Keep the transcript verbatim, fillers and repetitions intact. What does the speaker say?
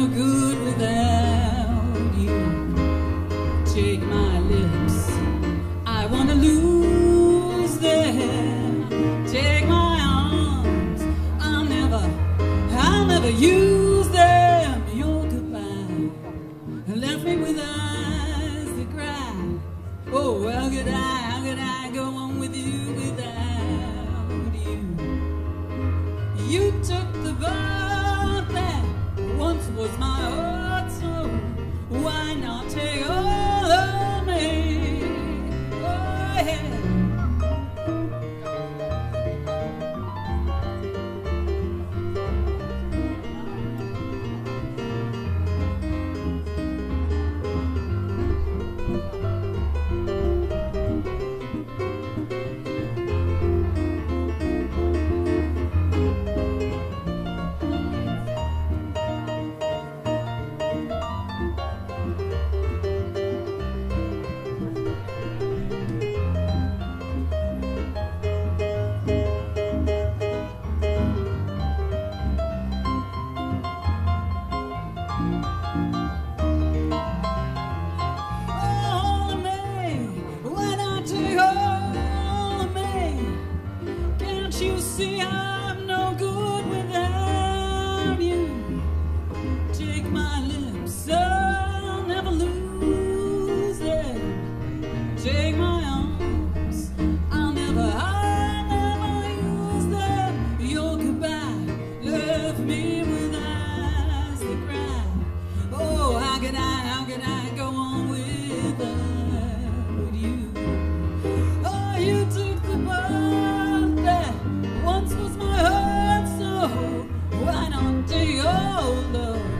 no good without you. Take my lips, I wanna lose them. Take my arms, I'll never, I'll never use them. Your goodbye left me with eyes that cry. Oh, how could I, how could I go on with you without you? You took the vow once was my heart, so why not take all of me? Oh, you see I'm no good without you. Take my lips, I'll never lose them. Take my arms, I'll never, I'll never use them. Your goodbye left me with eyes that cry. Oh, how could I, how could I go on without you? Oh, you took the ball. Once was my heart, so why not do your love?